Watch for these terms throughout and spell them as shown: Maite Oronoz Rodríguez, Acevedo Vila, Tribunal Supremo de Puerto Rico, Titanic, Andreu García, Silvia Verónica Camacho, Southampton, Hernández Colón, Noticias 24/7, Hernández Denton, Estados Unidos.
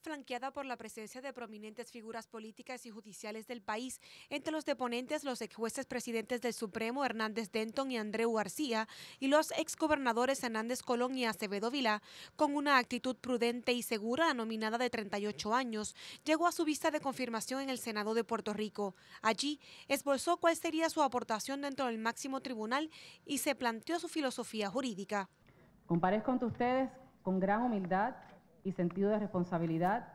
flanqueada por la presencia de prominentes figuras políticas y judiciales del país, entre los deponentes los exjueces presidentes del Supremo Hernández Denton y Andreu García y los exgobernadores Hernández Colón y Acevedo Vila, con una actitud prudente y segura, la nominada de 38 años, llegó a su vista de confirmación en el Senado de Puerto Rico. Allí esbozó cuál sería su aportación dentro del máximo tribunal y se planteó su filosofía jurídica. Comparezco ante ustedes con gran humildad y sentido de responsabilidad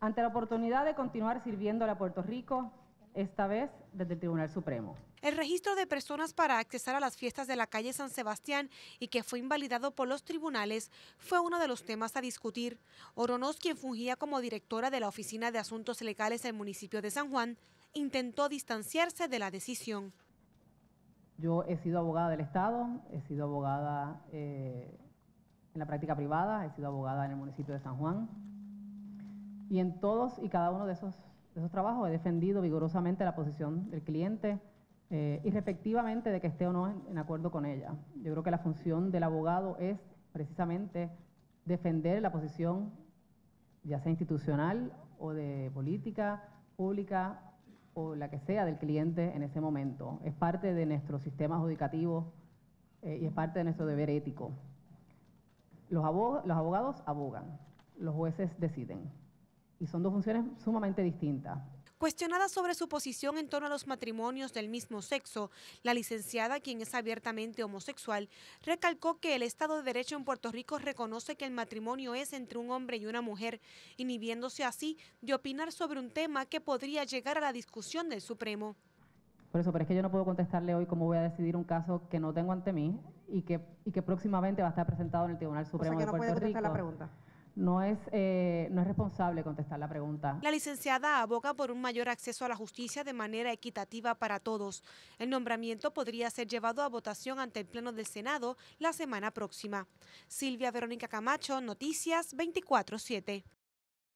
ante la oportunidad de continuar sirviéndole a Puerto Rico, esta vez desde el Tribunal Supremo. El registro de personas para accesar a las fiestas de la calle San Sebastián y que fue invalidado por los tribunales fue uno de los temas a discutir. Oronoz, quien fungía como directora de la Oficina de Asuntos Legales del municipio de San Juan, intentó distanciarse de la decisión. Yo he sido abogada del Estado, he sido abogada en la práctica privada, he sido abogada en el municipio de San Juan, y en todos y cada uno de esos trabajos he defendido vigorosamente la posición del cliente y respectivamente de que esté o no en acuerdo con ella. Yo creo que la función del abogado es precisamente defender la posición, ya sea institucional o de política pública o la que sea, del cliente en ese momento. Es parte de nuestro sistema adjudicativo y es parte de nuestro deber ético. Los abogados abogan, los jueces deciden, y son dos funciones sumamente distintas. Cuestionada sobre su posición en torno a los matrimonios del mismo sexo, la licenciada, quien es abiertamente homosexual, recalcó que el Estado de Derecho en Puerto Rico reconoce que el matrimonio es entre un hombre y una mujer, inhibiéndose así de opinar sobre un tema que podría llegar a la discusión del Supremo. Por eso, pero es que yo no puedo contestarle hoy cómo voy a decidir un caso que no tengo ante mí y que próximamente va a estar presentado en el Tribunal Supremo de Puerto Rico. O sea, que no puede contestar la pregunta. No es responsable contestar la pregunta. La licenciada aboga por un mayor acceso a la justicia de manera equitativa para todos. El nombramiento podría ser llevado a votación ante el Pleno del Senado la semana próxima. Silvia Verónica Camacho, Noticias 24/7.